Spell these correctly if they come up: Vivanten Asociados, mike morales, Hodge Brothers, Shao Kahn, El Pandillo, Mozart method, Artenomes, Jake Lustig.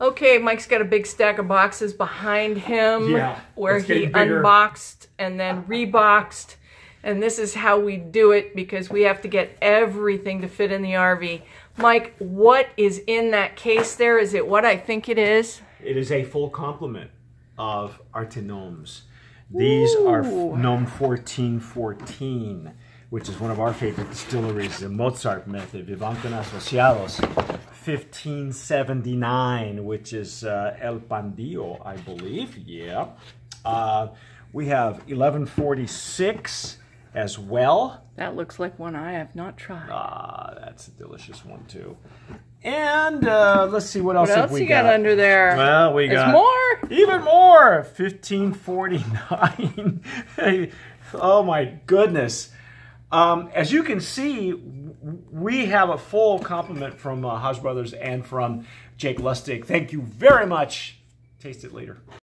Okay, Mike's got a big stack of boxes behind him where he unboxed and then reboxed. And this is how we do it because we have to get everything to fit in the RV. Mike, what is in that case there? Is it what I think it is? It is a full complement of Artenomes. These are Nome 1414, which is one of our favorite distilleries, the Mozart method, Vivanten Asociados. 1579, which is El Pandillo, I believe. Yeah. We have 1146 as well. That looks like one I have not tried. Ah, that's a delicious one too. And let's see what else have we got. What else you got under there? Well, we got more. Even more. 1549. Oh my goodness. As you can see, we have a full compliment from Hodge Brothers and from Jake Lustig. Thank you very much. Taste it later.